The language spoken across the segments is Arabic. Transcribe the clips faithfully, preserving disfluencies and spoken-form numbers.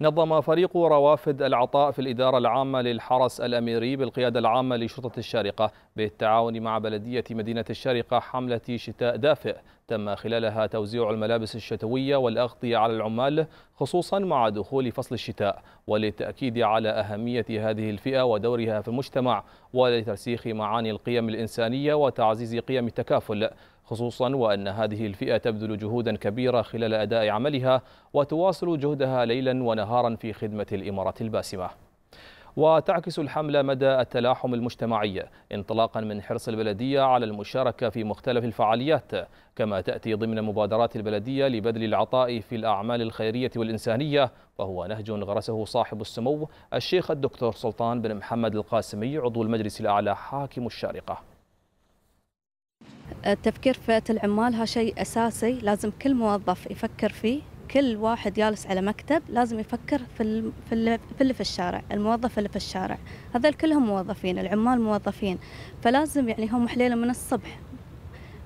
نظم فريق روافد العطاء في الإدارة العامة للحرس الأميري بالقيادة العامة لشرطة الشارقة بالتعاون مع بلدية مدينة الشارقة حملة شتاء دافئ تم خلالها توزيع الملابس الشتوية والأغطية على العمال، خصوصا مع دخول فصل الشتاء، وللتأكيد على أهمية هذه الفئة ودورها في المجتمع، ولترسيخ معاني القيم الإنسانية وتعزيز قيم التكافل، خصوصا وأن هذه الفئة تبذل جهودا كبيرة خلال أداء عملها وتواصل جهدها ليلا ونهارا في خدمة الإمارة الباسمة. وتعكس الحملة مدى التلاحم المجتمعي انطلاقا من حرص البلدية على المشاركة في مختلف الفعاليات، كما تأتي ضمن مبادرات البلدية لبذل العطاء في الأعمال الخيرية والإنسانية، وهو نهج غرسه صاحب السمو الشيخ الدكتور سلطان بن محمد القاسمي عضو المجلس الأعلى حاكم الشارقة. التفكير في فئة العمال هذا شيء أساسي، لازم كل موظف يفكر فيه، كل واحد جالس على مكتب لازم يفكر في في اللي في الشارع، الموظف اللي في الشارع، هذول كلهم موظفين، العمال موظفين، فلازم يعني هم حليلة من الصبح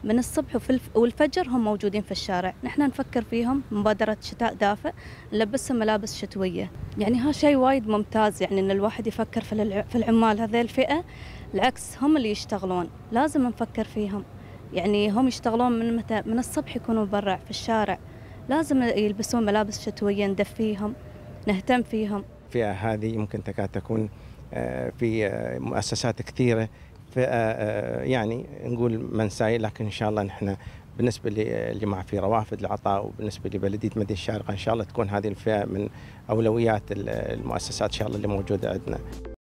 من الصبح والفجر هم موجودين في الشارع، نحن نفكر فيهم مبادرة شتاء دافئ، نلبسهم ملابس شتوية، يعني ها شيء وايد ممتاز، يعني ان الواحد يفكر في العمال هذه الفئة، العكس هم اللي يشتغلون، لازم نفكر فيهم، يعني هم يشتغلون من متى؟ من الصبح يكونوا برا في الشارع، لازم يلبسون ملابس شتوية، ندفيهم، نهتم فيهم. الفئة هذه يمكن تكاد تكون في مؤسسات كثيرة، فئة يعني نقول منساية، لكن إن شاء الله نحن بالنسبة لجماعة في روافد العطاء وبالنسبة لبلدية مدينة الشارقة إن شاء الله تكون هذه الفئة من أولويات المؤسسات إن شاء الله اللي موجودة عندنا.